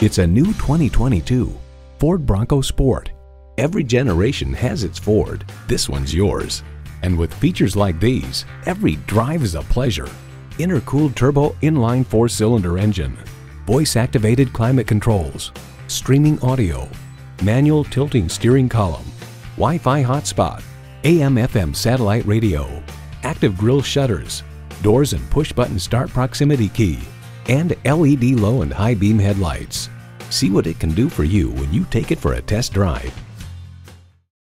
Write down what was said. It's a new 2022 Ford Bronco Sport. Every generation has its Ford. This one's yours. And with features like these, every drive is a pleasure. Intercooled turbo inline 4-cylinder engine, voice-activated climate controls, streaming audio, manual tilting steering column, Wi-Fi hotspot, AM/FM satellite radio, active grille shutters, doors and push-button start proximity key, and LED low and high beam headlights. See what it can do for you when you take it for a test drive.